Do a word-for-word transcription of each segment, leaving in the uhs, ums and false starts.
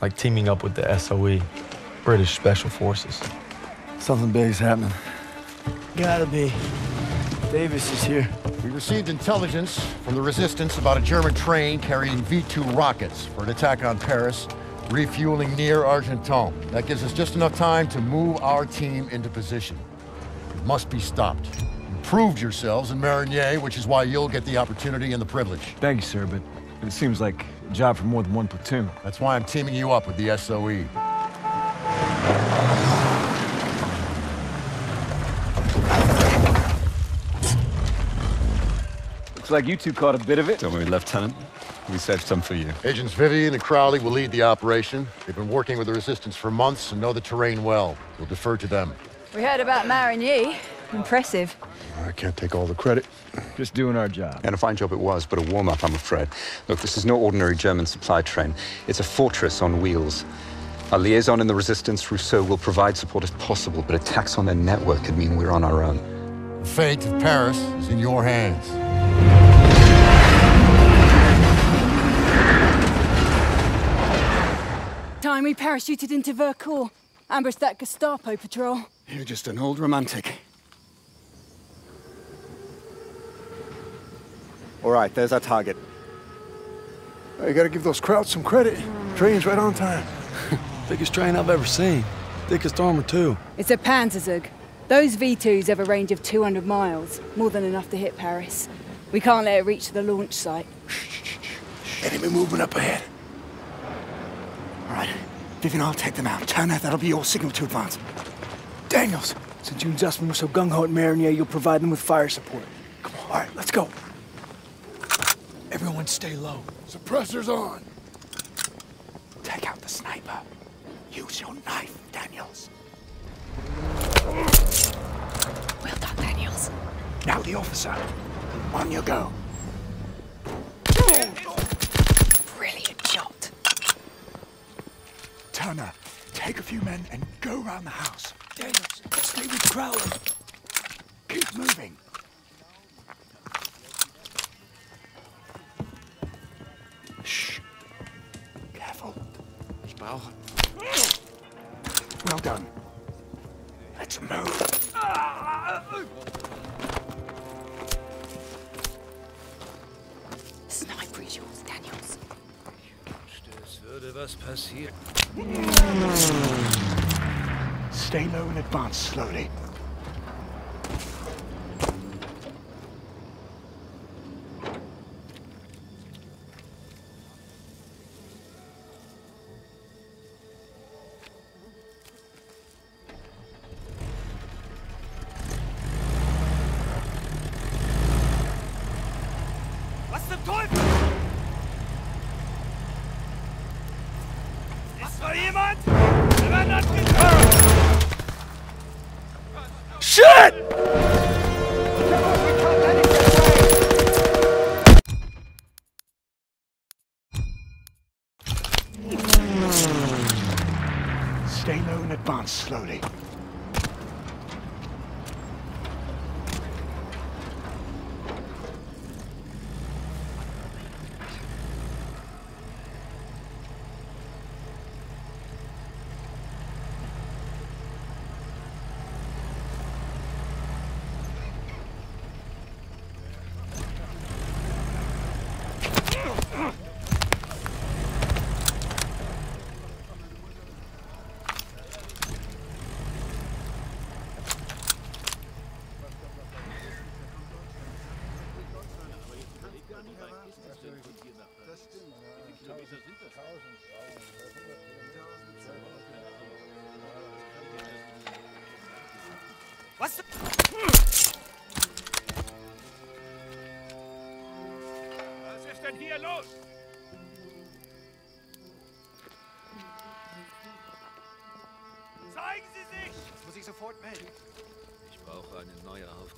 like teaming up with the S O E, British Special Forces. Something big's happening. Gotta be. Davis is here. We received intelligence from the resistance about a German train carrying V two rockets for an attack on Paris, refueling near Argenton. That gives us just enough time to move our team into position. It must be stopped. You proved yourselves in Marigny, which is why you'll get the opportunity and the privilege. Thank you, sir, but it seems like a job for more than one platoon. That's why I'm teaming you up with the S O E. Looks like you two caught a bit of it. Don't worry, Lieutenant. We saved some for you. Agents Vivian and Crowley will lead the operation. They've been working with the resistance for months and know the terrain well. We'll defer to them. We heard about Marigny. Impressive. I can't take all the credit. Just doing our job. And a fine job it was, but a warm-up, I'm afraid. Look, this is no ordinary German supply train. It's a fortress on wheels. Our liaison in the resistance, Rousseau, will provide support if possible, but attacks on their network could mean we're on our own. The fate of Paris is in your hands. Time we parachuted into Vercors, ambushed that Gestapo patrol. You're just an old romantic. All right, there's our target. You gotta give those crowds some credit. Train's right on time. Thickest train I've ever seen. Thickest armor, too. It's a Panzerzug. Those V twos have a range of two hundred miles, more than enough to hit Paris. We can't let it reach the launch site. Enemy movement up ahead. All right, Vivian, I'll take them out. Turner, that'll be your signal to advance. Daniels! Since you and Zussman were so gung-ho at Marigny, you'll provide them with fire support. Come on, all right, let's go. Everyone stay low. Suppressor's on! Take out the sniper. Use your knife, Daniels. Well done, Daniels. Now the officer. On your go. Brilliant shot. Turner, take a few men and go round the house. Daniels, stay with Crowley. Keep moving. Shh. Careful. Ich brauche. Well done. Let's move. Sniper is yours, Daniels. Es würde was passieren. Stay low and advance slowly. Slowly. What's the... Was ist denn hier los? Zeigen Sie sich! Das muss ich sofort melden. Ich brauche eine neue Aufgabe.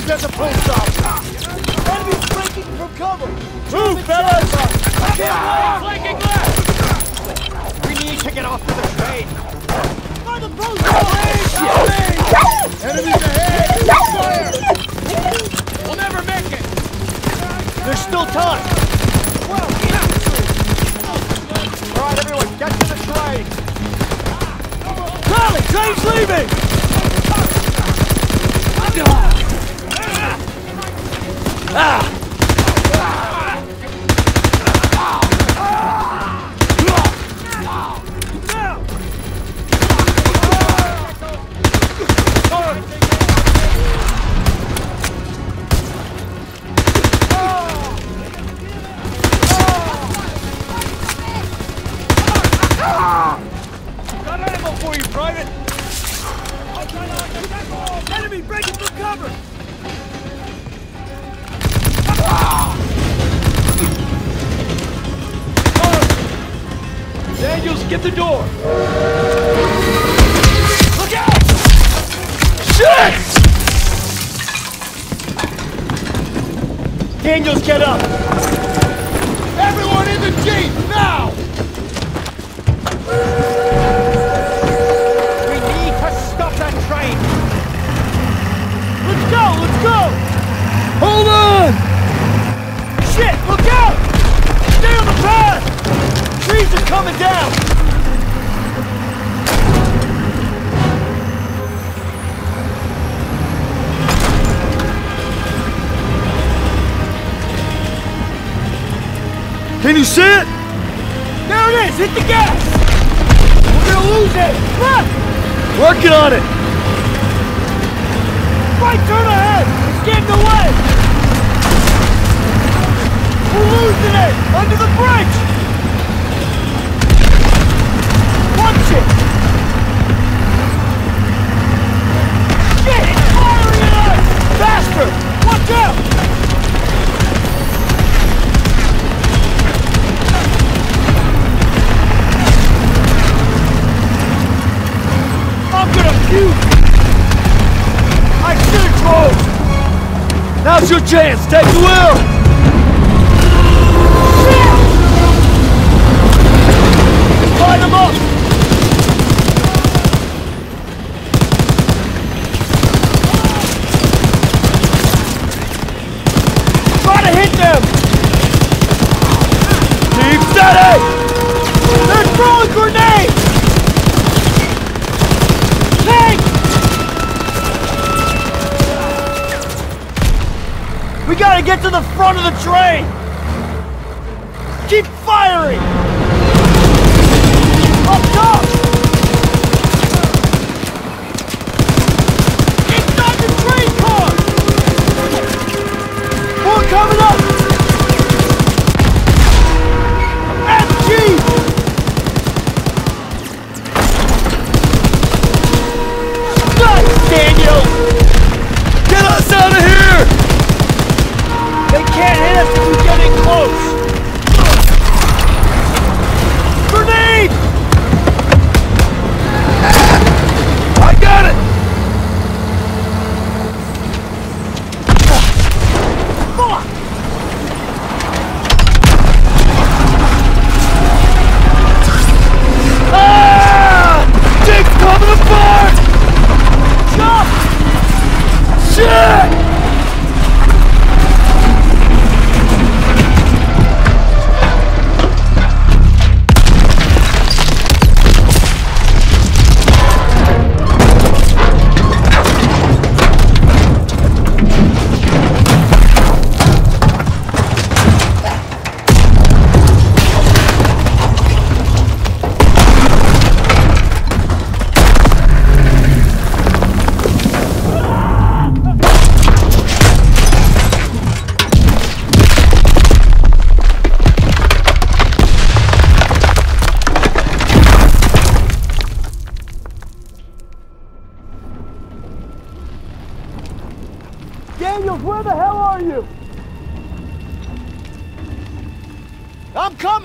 Crowley's at the post office. Enemy's flanking from cover. Move, fellas! Flanking left! We need to get off to the train. By the post office! Enemies ahead! Fire! We'll never make it! There's still time! Well, yeah. Alright, everyone, get to the train! Crowley, train's leaving! Ah! Get the door! Look out! Shit! Daniels, get up! Everyone in the jeep, now! We need to stop that train! Let's go, let's go! Hold on! Shit, look out! Stay on the path! Trees are coming down! Can you see it? There it is! Hit the gas! We're gonna lose it! Left! Working on it! Right turn ahead! It's getting away! We're losing it! Under the bridge! Watch it! Shit! It's firing at us! Faster! Watch out! You. I should have closed! Now's your chance! Take the wheel! Shit! Line them up! Try to hit them! Keep steady! They're throwing grenades! We gotta get to the front of the train! Keep firing! Up top! Inside the train car! More coming up! M G! Nice, Daniel! Get us out of here! They can't hit us if we get in close! Grenade! I got it! Fuck! Ah! Dick's coming apart! Jump! Shit!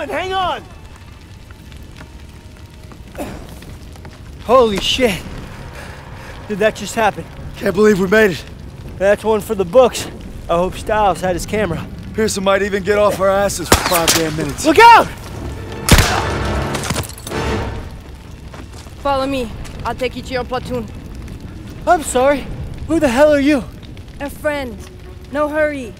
Hang on! Holy shit! Did that just happen? Can't believe we made it. That's one for the books. I hope Stiles had his camera. Pearson might even get off our asses for five damn minutes. Look out! Follow me. I'll take you to your platoon. I'm sorry. Who the hell are you? A friend. No hurry.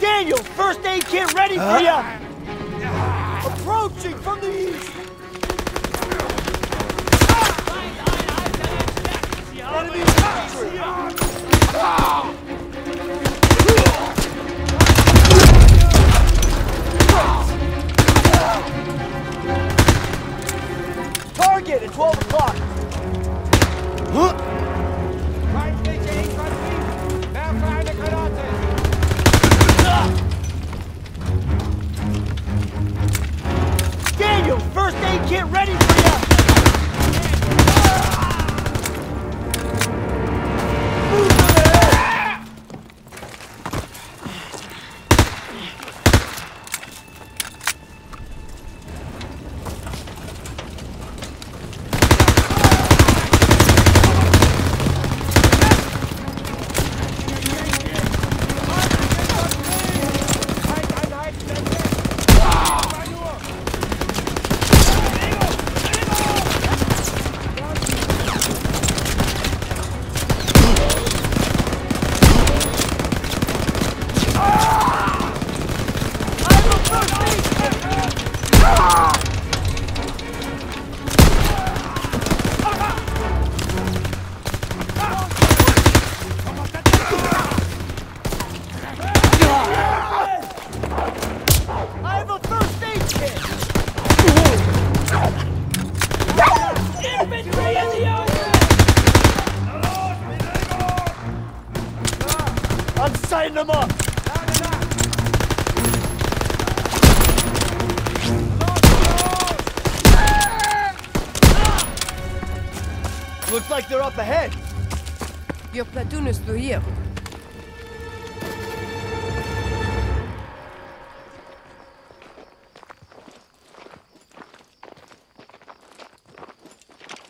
Daniel, first aid kit ready huh? for ya! Approaching from the east! Enemy infantry! Target at twelve o'clock! Huh? Daniel, first aid kit ready for you! Here.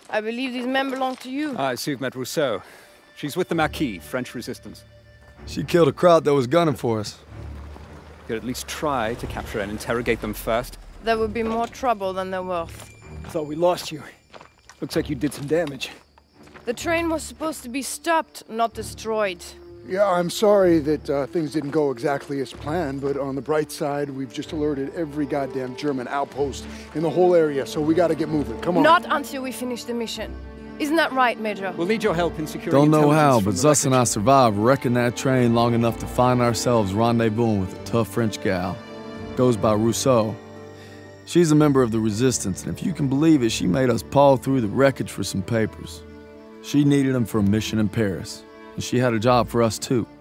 I believe these men belong to you. I see you've met Rousseau. She's with the Maquis, French resistance. She killed a crowd that was gunning for us. You could at least try to capture and interrogate them first. There would be more trouble than there were. I thought we lost you. Looks like you did some damage. The train was supposed to be stopped, not destroyed. Yeah, I'm sorry that uh, things didn't go exactly as planned, but on the bright side, we've just alerted every goddamn German outpost in the whole area, so we gotta get moving. Come on. Not until we finish the mission. Isn't that right, Major? We'll need your help in securing Don't know how, but Zuss and I survived wrecking that train long enough to find ourselves rendezvousing with a tough French gal. Goes by Rousseau. She's a member of the resistance, and if you can believe it, she made us paw through the wreckage for some papers. She needed them for a mission in Paris, and she had a job for us too.